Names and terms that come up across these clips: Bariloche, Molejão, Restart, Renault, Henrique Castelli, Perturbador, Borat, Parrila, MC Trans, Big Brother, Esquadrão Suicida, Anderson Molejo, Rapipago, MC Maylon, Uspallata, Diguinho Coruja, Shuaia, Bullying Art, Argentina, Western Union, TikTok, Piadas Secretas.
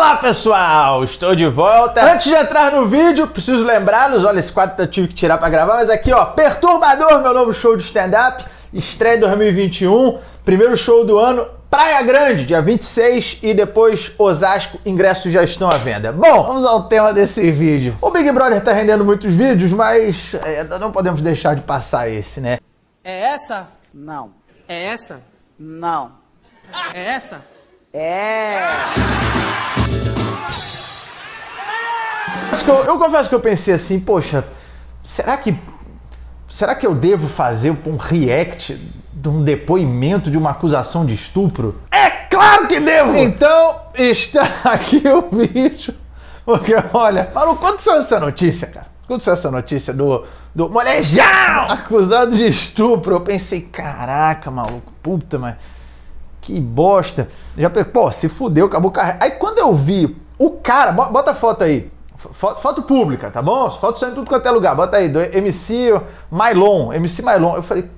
Olá pessoal, estou de volta. Antes de entrar no vídeo, preciso lembrá-los, olha, esse quadro eu tive que tirar pra gravar, mas aqui ó, Perturbador, meu novo show de stand-up, estreia em 2021, primeiro show do ano, Praia Grande, dia 26, e depois Osasco, ingressos já estão à venda. Bom, vamos ao tema desse vídeo. O Big Brother tá rendendo muitos vídeos, mas não podemos deixar de passar esse, né? É essa? Não. É essa? Não. É essa? É! Eu confesso que eu pensei assim, poxa, será que eu devo fazer um react de um depoimento de uma acusação de estupro? É claro que devo! Então, está aqui o vídeo, porque olha, Malu, quanto saiu essa notícia, cara? Quando saiu essa notícia do Molejão acusado de estupro, eu pensei, caraca, maluco, puta, mas que bosta. Já pensei, pô, se fudeu, acabou o carro. Aí quando eu vi o cara, bota a foto aí. Foto pública, tá bom? Foto saindo tudo quanto é lugar. Bota aí, do MC Maylon. Eu falei,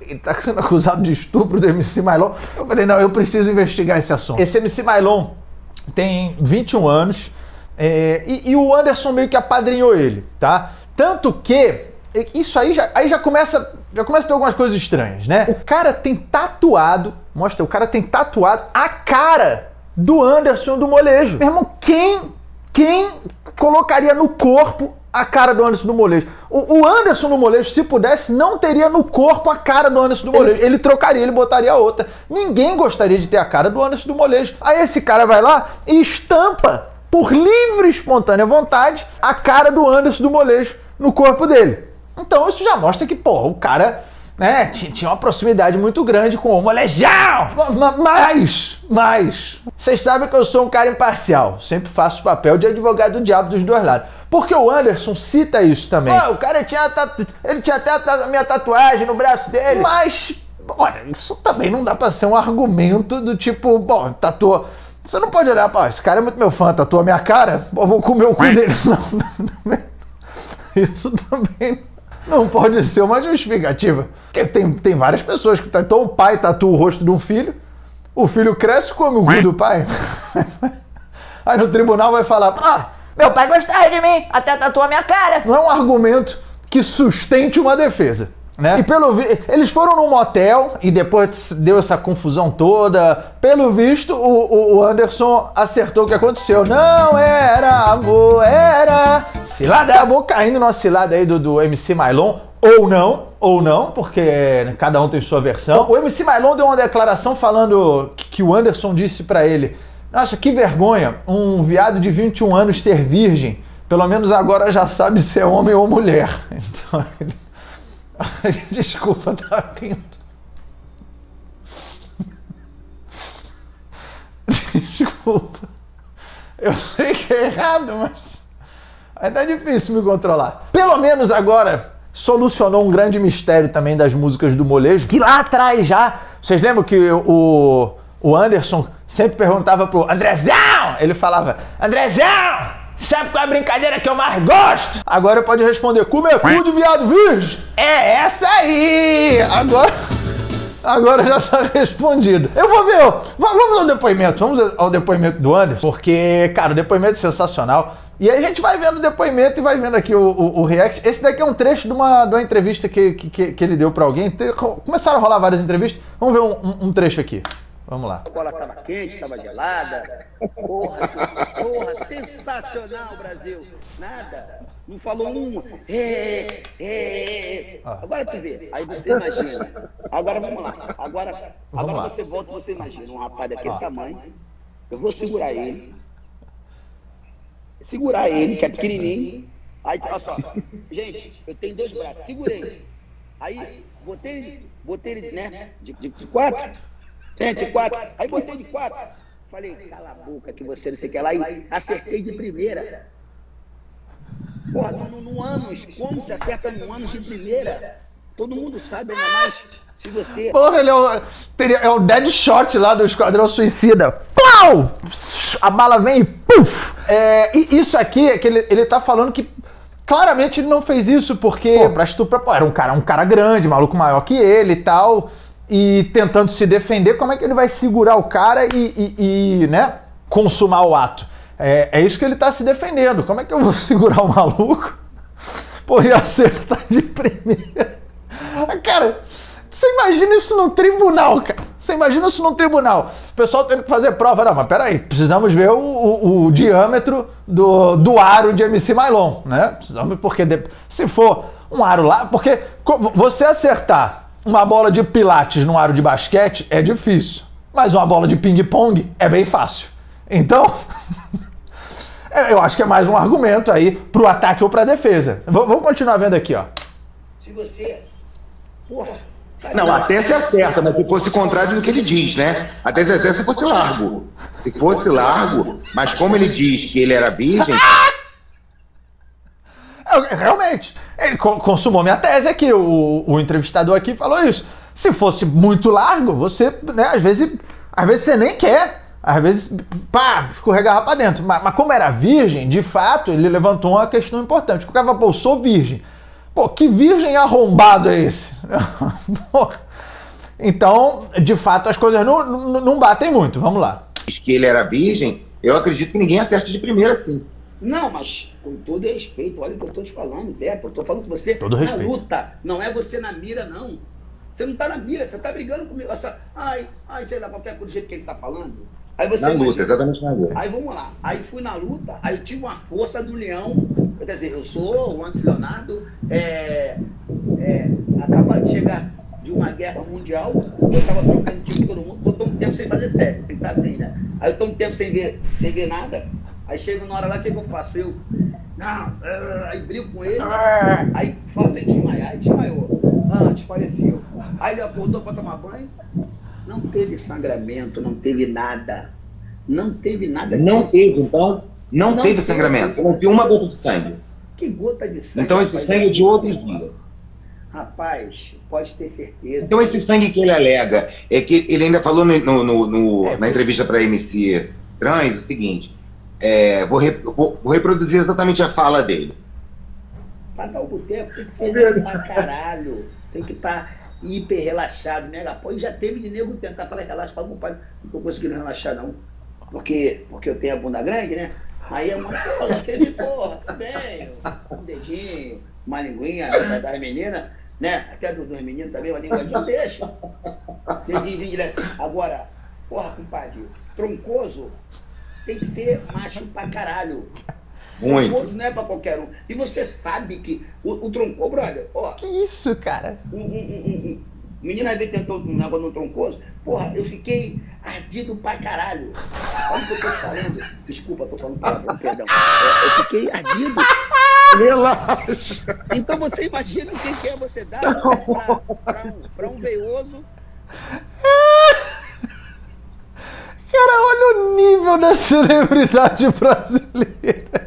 ele tá sendo acusado de estupro do MC Maylon. Eu falei, não, eu preciso investigar esse assunto. Esse MC Maylon tem 21 anos e o Anderson meio que apadrinhou ele, tá? Tanto que, isso aí já começa a ter algumas coisas estranhas, né? O cara tem tatuado, mostra, o cara tem tatuado a cara do Anderson do Molejo. Meu irmão, quem colocaria no corpo a cara do Anderson do Molejo? O Anderson do Molejo, se pudesse, não teria no corpo a cara do Anderson do Molejo. Ele trocaria, ele botaria outra. Ninguém gostaria de ter a cara do Anderson do Molejo. Aí esse cara vai lá e estampa, por livre e espontânea vontade, a cara do Anderson do Molejo no corpo dele. Então isso já mostra que, porra, o cara, né, tinha uma proximidade muito grande com o Molejão. Mas vocês sabem que eu sou um cara imparcial, sempre faço o papel de advogado do diabo dos dois lados, porque o Anderson cita isso também. Ah, o cara tinha até a minha tatuagem no braço dele. Mas, olha, isso também não dá pra ser um argumento do tipo, bom, tatuou. Você não pode olhar, esse cara é muito meu fã, tatuou a minha cara, eu vou comer o cu dele. Não, isso também não pode ser uma justificativa. Porque tem várias pessoas que... Então o pai tatua o rosto de um filho, o filho cresce e come o cu do pai. Aí no tribunal vai falar, meu pai gostava de mim, até tatuou a minha cara. Não é um argumento que sustente uma defesa, né? E pelo visto, eles foram num motel e depois deu essa confusão toda. Pelo visto, o Anderson acertou o que aconteceu. Não era amor, era cilada. Acabou caindo na cilada aí do MC Maylon. Ou não, porque cada um tem sua versão. O MC Maylon deu uma declaração falando que o Anderson disse pra ele: nossa, que vergonha, um viado de 21 anos ser virgem. Pelo menos agora já sabe se é homem ou mulher. Então ele... Desculpa, tá rindo. Desculpa. Eu sei que é errado, mas ainda é difícil me controlar. Pelo menos agora solucionou um grande mistério também das músicas do Molejo, que lá atrás já... Vocês lembram que o Anderson sempre perguntava pro Andrezão? Ele falava, Andrezão, sabe qual é a brincadeira que eu mais gosto? Agora pode responder, comer cu de viado virgem. É essa aí! Agora já está respondido. Eu vou ver, vamos ao depoimento do Anderson, porque, cara, o depoimento é sensacional. E aí a gente vai vendo o depoimento e vai vendo aqui o react. Esse daqui é um trecho de uma entrevista que ele deu pra alguém. Começaram a rolar várias entrevistas. Vamos ver um trecho aqui. Vamos lá. A bola tava quente, tava gelada. Porra, sensacional, Brasil. Nada. Não falou uma. Agora tu vê. Aí você imagina. Agora vamos lá. Agora você volta e você imagina. Um rapaz daquele tamanho. Eu vou segurar ele. Segurar ele, que é pequenininho. Aí, olha só. Gente, eu tenho dois braços. Segurei. Aí, botei ele, né? De quatro. Gente, de quatro. Aí, botei de quatro. Falei, cala a boca que você não sei o que lá. E acertei de primeira. Porra, num ânus. Como se acerta num ânus de primeira? Todo mundo sabe, ainda mais se você... Porra, ele é o dead shot lá do Esquadrão Suicida. Pau! A bala vem e puf! E isso aqui, é que ele tá falando que claramente ele não fez isso porque... Pô, pra estuprar, pô, era um cara grande, maluco maior que ele e tal, e tentando se defender, como é que ele vai segurar o cara e né, consumar o ato? É isso que ele está se defendendo. Como é que eu vou segurar o maluco? Pô, e acertar de primeira. Cara, você imagina isso num tribunal, cara. Você imagina isso num tribunal. O pessoal tendo que fazer prova. Não, mas peraí, precisamos ver o diâmetro do aro de MC Maylon, né? Precisamos, porque se for um aro lá... Porque você acertar uma bola de pilates num aro de basquete é difícil. Mas uma bola de ping-pong é bem fácil. Então... Eu acho que é mais um argumento aí pro ataque ou pra defesa. Vamos continuar vendo aqui, ó. Se você... Porra. Não, até se acerta, mas se fosse contrário do que ele diz, né? Até se acerta se fosse largo. Se fosse largo, mas como ele diz que ele era virgem... Realmente, ele consumou minha tese aqui, o entrevistador aqui falou isso. Se fosse muito largo, você, né, às vezes você nem quer. Às vezes, pá, escorregava pra dentro. Mas como era virgem, de fato, ele levantou uma questão importante. O cara falou, pô, sou virgem. Pô, que virgem arrombado é esse? Então, de fato, as coisas não batem muito. Vamos lá. Diz que ele era virgem, eu acredito que ninguém acerte de primeira, sim. Não, mas com todo respeito, olha o que eu tô te falando, Beto. Eu tô falando com você todo na respeito. Luta. Não é você na mira, não. Você não tá na mira, você tá brigando comigo. Você... Ai, sei lá, qualquer coisa do jeito que ele tá falando. Aí você na luta, imagina, exatamente na luta. Aí vamos lá, aí fui na luta, aí tive uma força do leão, quer dizer, eu sou o Anderson Leonardo, acabado de chegar de uma guerra mundial, eu tava trocando time com todo mundo, eu tô um tempo sem fazer sério, tem que tá assim, né? Aí eu tô um tempo sem ver nada, aí chego na hora lá, o que eu faço? Eu, não, aí brigo com ele, aí faço ele desmaiar, aí desmaiou, desfaleceu, aí ele acordou pra tomar banho. Não teve sangramento, não teve nada. Não teve nada. Não teve, então? Não teve sangramento. Você não viu uma gota de sangue. Que gota de sangue? Então esse sangue é de outro dia. Rapaz, pode ter certeza. Então esse sangue que ele alega, é que ele ainda falou na entrevista para a MC Trans o seguinte, vou reproduzir exatamente a fala dele. Para dar o boteco tem que ser lindo pra caralho. Tem que estar... hiper relaxado, mega apoio, já teve de nego tentar falar relaxa, fala, pai, não tô conseguindo relaxar não, porque eu tenho a bunda grande, né? Aí é uma coisa, teve porra, tá bem, um dedinho, uma linguinha das meninas, né? Até dos meninos também, uma língua de peixe, dedinho direto. Agora, porra, compadre, troncoso tem que ser macho pra caralho. Muito. O não é pra qualquer um. E você sabe que o troncoso, brother, ó. Que isso, cara? O menino às vezes tentou um negócio no troncoso. Porra, eu fiquei ardido pra caralho. Olha o que eu tô falando. Desculpa, tô falando perdão. Eu fiquei ardido. Relaxa. Então você imagina o que é você dar pra um veioso. Cara, olha o nível da celebridade brasileira.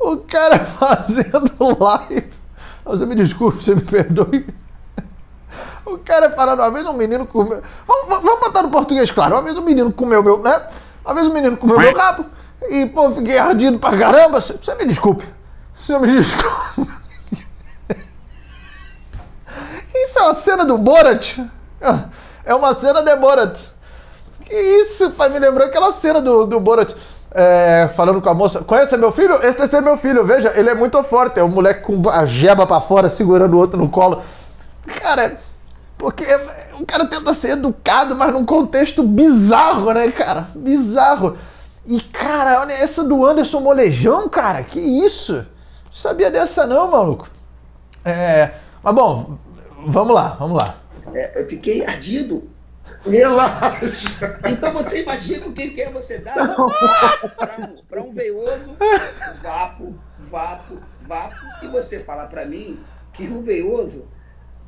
O cara fazendo live. Você me desculpe, você me perdoe. O cara falando, uma vez um menino comeu... Vamos botar no português, claro. Uma vez um menino comeu meu... né? Uma vez um menino comeu meu rabo. E, pô, fiquei ardido pra caramba. Você me desculpe. Você me desculpe. Isso é uma cena do Borat. É uma cena de Borat. Que isso, pai, me lembrou aquela cena do Borat falando com a moça. Conhece meu filho? Esse é meu filho, veja, ele é muito forte. É um moleque com a jeba pra fora, segurando o outro no colo. Cara, porque o cara tenta ser educado, mas num contexto bizarro, né, cara? Bizarro. E, cara, olha essa do Anderson Molejão, cara. Que isso? Não sabia dessa não, maluco. Mas, bom, vamos lá. Eu fiquei ardido. Relaxa. Então você imagina o que é você dar pra um veioso, vapo, e você falar pra mim que o veioso,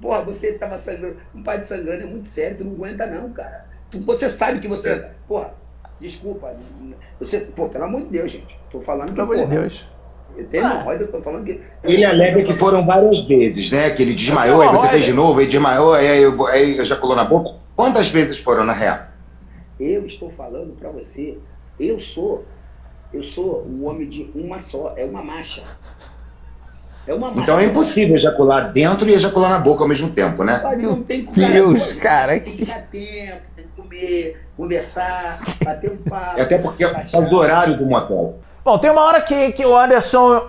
porra, você tava sangrando, um pai de sangrando é muito sério, tu não aguenta não, cara. Você sabe que você, porra, desculpa, você, pô, pelo amor de Deus, gente, tô falando pelo amor de Deus. Eu tô falando que... Ele alega que foram várias vezes, né? Que ele desmaiou, aí você fez de novo, aí desmaiou, aí já colou na boca. Quantas vezes foram, na real? Eu estou falando pra você, eu sou um homem de uma só, é uma marcha. É uma marcha. Então é impossível ejacular dentro e ejacular na boca ao mesmo tempo, né? Não tem como. Deus, cara, tem que dar tempo, tem que comer, conversar, bater um papo. Até porque é os horários do motel. Bom, tem uma hora que o Anderson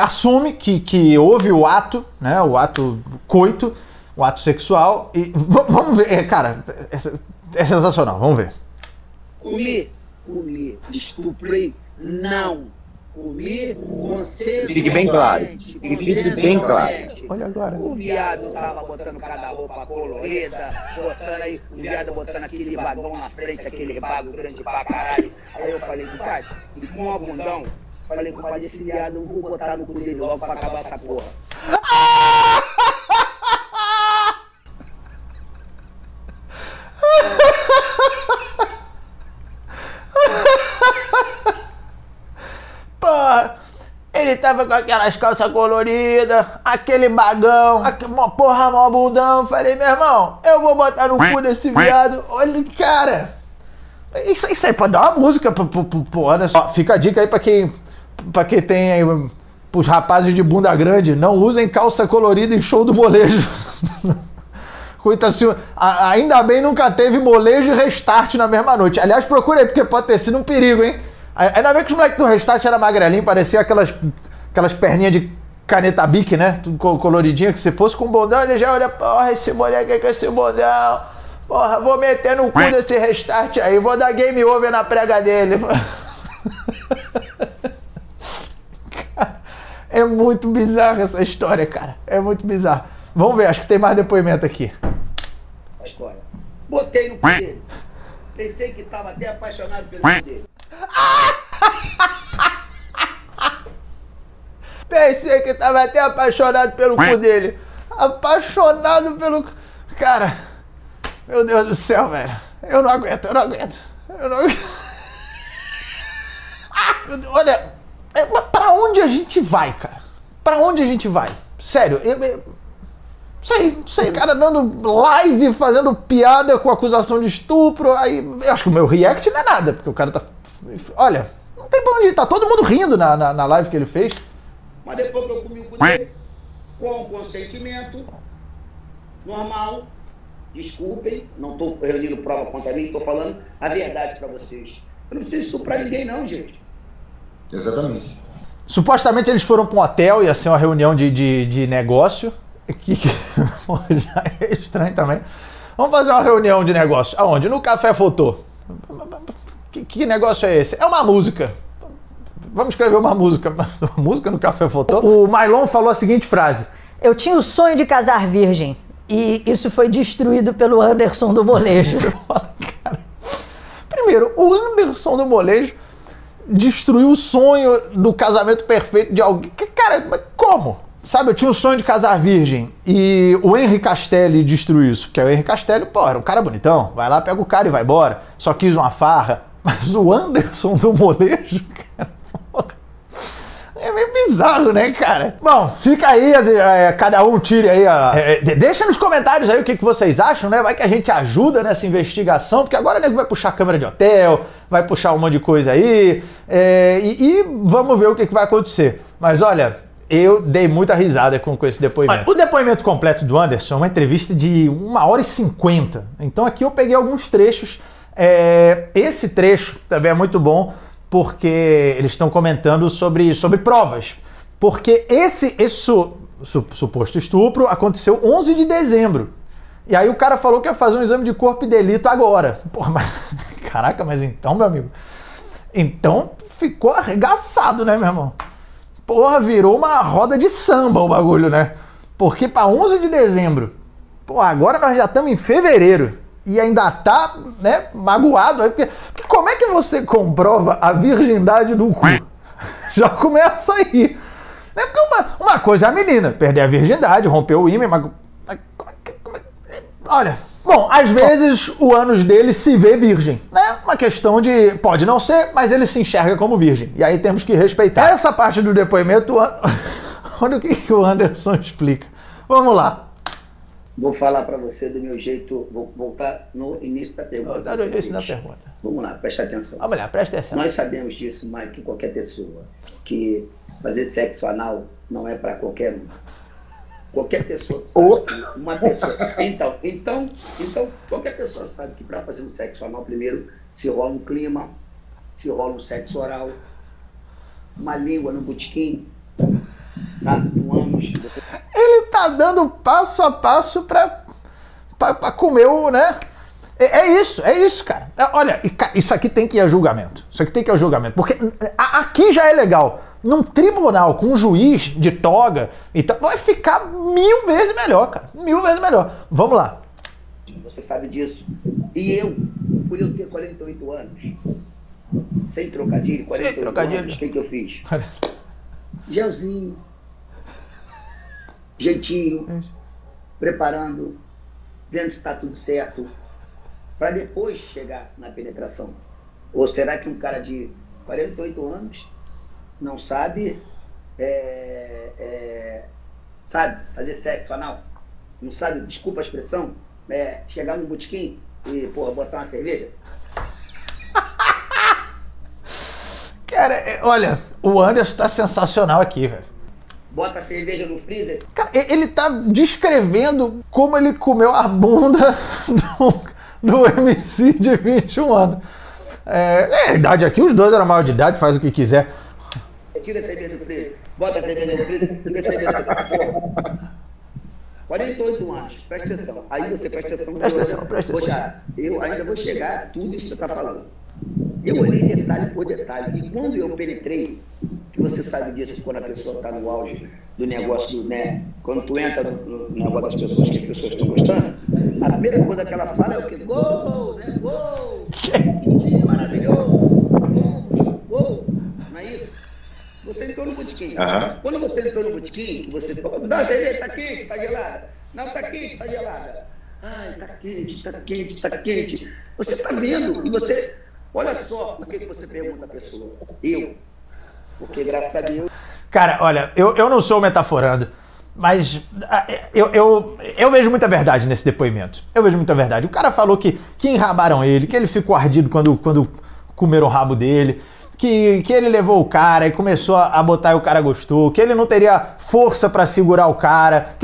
assume que houve o ato, né? O ato coito, o ato sexual. E vamos ver, cara, é sensacional, vamos ver. Comi, estuprei, não. Comi consensualmente. Fique bem claro. Fique bem claro. Olha agora. O viado tava botando cada roupa colorida, botando aí, o viado botando aquele bagão na frente, aquele bagulho grande pra caralho. Aí eu falei, compadre, e com um algodão, falei, compadre, esse viado eu vou botar no cu dele logo pra acabar essa porra. Ele tava com aquelas calças coloridas, aquele bagão, uma porra mó bundão. Falei, meu irmão, eu vou botar no cu desse viado. Olha, cara. Isso aí pode dar uma música pro Anderson. Fica a dica aí pra quem tem aí, pros rapazes de bunda grande. Não usem calça colorida em show do Molejo. Coita, ainda bem nunca teve Molejo e Restart na mesma noite. Aliás, procura aí, porque pode ter sido um perigo, hein? Ainda bem que os moleques do Restart eram magrelinhos, parecia aquelas perninhas de caneta bique, né? Tudo coloridinho, que se fosse com bondão, ele já olha, porra, esse moleque que é esse bondão. Porra, vou meter no cu desse Restart aí, vou dar game over na prega dele. É muito bizarra essa história, cara. É muito bizarro. Vamos ver, acho que tem mais depoimento aqui. A história. Botei no cu dele. Pensei que tava até apaixonado pelo cu dele. Pensei que tava até apaixonado pelo cu dele. Apaixonado pelo... Cara, meu Deus do céu, velho. Eu não aguento. Olha, pra onde a gente vai, cara? Pra onde a gente vai? Sério, Sei, cara dando live, fazendo piada com acusação de estupro. Aí, eu acho que o meu react não é nada, porque o cara tá... Olha, não tem pra onde ir, tá todo mundo rindo na live que ele fez. Mas depois que eu comi o cu dele, com consentimento, normal, desculpem, não tô reunindo prova contra mim, tô falando a verdade pra vocês. Eu não preciso suprar ninguém não, gente. Exatamente. Supostamente eles foram pra um hotel, ia ser uma reunião de negócio, que já é estranho também. Vamos fazer uma reunião de negócio, aonde? No Café Fotô. Que negócio é esse? É uma música. Vamos escrever uma música. Uma música no Café Fotô? O Maylon falou a seguinte frase. Eu tinha o sonho de casar virgem. E isso foi destruído pelo Anderson do Molejo. Cara, primeiro, o Anderson do Molejo destruiu o sonho do casamento perfeito de alguém. Cara, como? Sabe, eu tinha o sonho de casar virgem. E o Henrique Castelli destruiu isso. Porque o Henrique Castelli, pô, era um cara bonitão. Vai lá, pega o cara e vai embora. Só quis uma farra. Mas o Anderson do Molejo, cara, porra, é meio bizarro, né, cara? Bom, fica aí, cada um tire aí a... Deixa nos comentários aí o que vocês acham, né? Vai que a gente ajuda nessa investigação, porque agora o nego vai puxar câmera de hotel, vai puxar um monte de coisa aí, e vamos ver o que vai acontecer. Mas olha, eu dei muita risada com esse depoimento. Olha, o depoimento completo do Anderson é uma entrevista de 1h50. Então aqui eu peguei alguns trechos. Esse trecho também é muito bom porque eles estão comentando sobre provas. Porque esse suposto estupro aconteceu 11 de dezembro. E aí o cara falou que ia fazer um exame de corpo e delito agora. Porra, mas, caraca, mas então, meu amigo... Então ficou arregaçado, né, meu irmão? Porra, virou uma roda de samba o bagulho, né? Porque pra 11 de dezembro... Porra, agora nós já estamos em fevereiro. E ainda tá, né, magoado. Porque como é que você comprova a virgindade do cu? Já começa aí. Né? Porque uma coisa é a menina perder a virgindade, romper o ímã, mas olha, bom, às vezes o ânus dele se vê virgem. Né? Uma questão de, pode não ser, mas ele se enxerga como virgem. E aí temos que respeitar. Essa parte do depoimento, olha o que o Anderson explica. Vamos lá. Vou falar para você do meu jeito, vou voltar no início da pergunta. Voltar no início da pergunta. Vamos lá, presta atenção. Vamos lá, presta atenção. Nós sabemos disso, Mike, que qualquer pessoa, que fazer sexo anal não é para qualquer um. Qualquer pessoa que sabe que uma pessoa... Então, qualquer pessoa sabe que para fazer um sexo anal primeiro se rola um clima, se rola um sexo oral, uma língua no botiquim, no ânus. Ele tá dando passo a passo para comer o, né? É isso, cara. Olha, isso aqui tem que ir a julgamento. Isso aqui tem que ir a julgamento. Porque aqui já é legal. Num tribunal com um juiz de toga, então vai ficar 1000 vezes melhor, cara. 1000 vezes melhor. Vamos lá. Você sabe disso. E eu, por eu ter 48 anos, sem trocadilho, 48 anos, o que eu fiz? Gelzinho, jeitinho, preparando, vendo se está tudo certo, para depois chegar na penetração. Ou será que um cara de 48 anos não sabe, sabe fazer sexo anal? Não sabe, desculpa a expressão, chegar no botequim e, porra, botar uma cerveja? Cara, olha, o Anderson tá sensacional aqui, velho. Bota a cerveja no freezer. Cara, ele tá descrevendo como ele comeu a bunda do MC de 21 anos. É a idade aqui, os dois eram maior de idade, faz o que quiser. Tira a cerveja do freezer, bota a cerveja no freezer, tira a cerveja do freezer. 48 anos, presta atenção. Aí você presta atenção. Poxa, eu ainda vou chegar tudo isso que você tá falando. Eu olhei detalhe por detalhe. E quando eu penetrei, que você sabe disso, quando a pessoa está no auge do negócio, né? Quando tu entra no negócio das pessoas, que as pessoas estão gostando, a primeira coisa que ela fala é o quê? Gol, né? Gol! Que dia maravilhoso! Gol! Não é isso? Você entrou no botiquim. Uhum. Quando você entrou no botiquim, você falou, não, cerveja tá quente, tá gelada. Não, tá quente, tá gelada. Ai, tá quente, tá quente, tá quente. Você tá vendo e você... Olha só o que você pergunta à pessoa. Eu. Porque graças a Deus... Cara, olha, eu não sou metaforando, mas eu vejo muita verdade nesse depoimento. Eu vejo muita verdade. O cara falou que enrabaram ele, que ele ficou ardido quando comeram o rabo dele, que ele levou o cara e começou a botar e o cara gostou, que ele não teria força pra segurar o cara.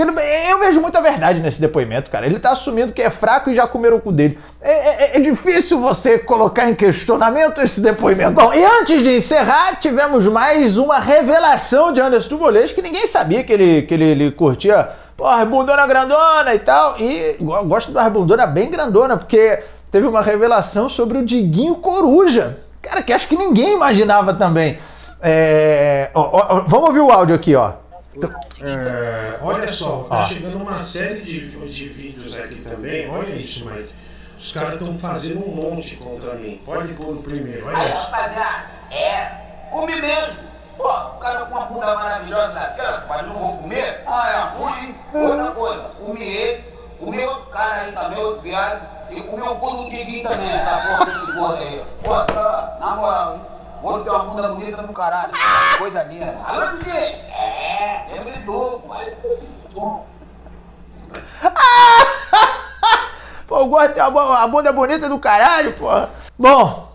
Eu vejo muita verdade nesse depoimento, cara. Ele tá assumindo que é fraco e já comeram o cu dele. É difícil você colocar em questionamento esse depoimento. Bom, e antes de encerrar, tivemos mais uma revelação de Anderson Molejo, que ninguém sabia que ele curtia, porra, bundona grandona e tal. E gosto da bundona bem grandona, porque teve uma revelação sobre o Diguinho Coruja. Cara, que acho que ninguém imaginava também. Vamos ouvir o áudio aqui, ó. Olha só, tá chegando uma série de vídeos aqui também. Olha isso, Mike. Os caras estão fazendo um monte contra mim. Pode pôr o primeiro, olha. Aí, rapaziada, come mesmo. Pô, o cara com uma bunda maravilhosa daquela, mas não vou comer. Ah, é ruim. Outra coisa, comi ele, comi outro cara aí também, outro viado. E comeu o cu do Diguinho também, essa porra desse gordo aí. Pô, na moral, hein? Gordo tem uma bunda bonita do caralho. Coisa linda. Alô, Diguinho? Eu gritou, pai. Pô, o gordo tem uma bunda bonita do caralho, porra. Bom,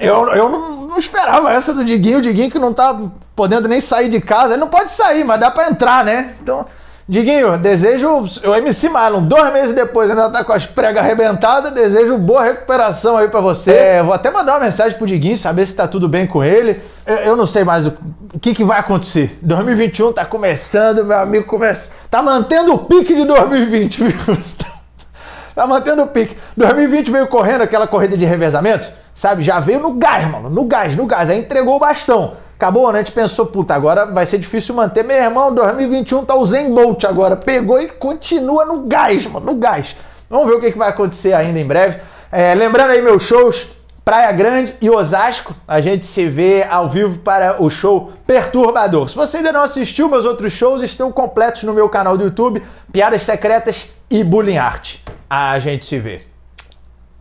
eu não esperava essa do Diguinho. O Diguinho que não tá podendo nem sair de casa. Ele não pode sair, mas dá pra entrar, né? Então... Diguinho, desejo o MC Maylon, 2 meses depois ainda tá com as pregas arrebentadas, desejo boa recuperação aí pra você. Vou até mandar uma mensagem pro Diguinho, saber se tá tudo bem com ele. Eu não sei mais o que vai acontecer. 2021 tá começando, meu amigo, tá mantendo o pique de 2020, viu? Tá mantendo o pique. 2020 veio correndo aquela corrida de revezamento, sabe? Já veio no gás, mano, no gás, aí entregou o bastão. Acabou, né? A gente pensou, puta, agora vai ser difícil manter. Meu irmão, 2021 tá o Zen Bolt agora. Pegou e continua no gás, mano, no gás. Vamos ver o que vai acontecer ainda em breve. Lembrando aí meus shows, Praia Grande e Osasco. A gente se vê ao vivo para o show Perturbador. Se você ainda não assistiu, meus outros shows estão completos no meu canal do YouTube, Piadas Secretas e Bullying Art. A gente se vê.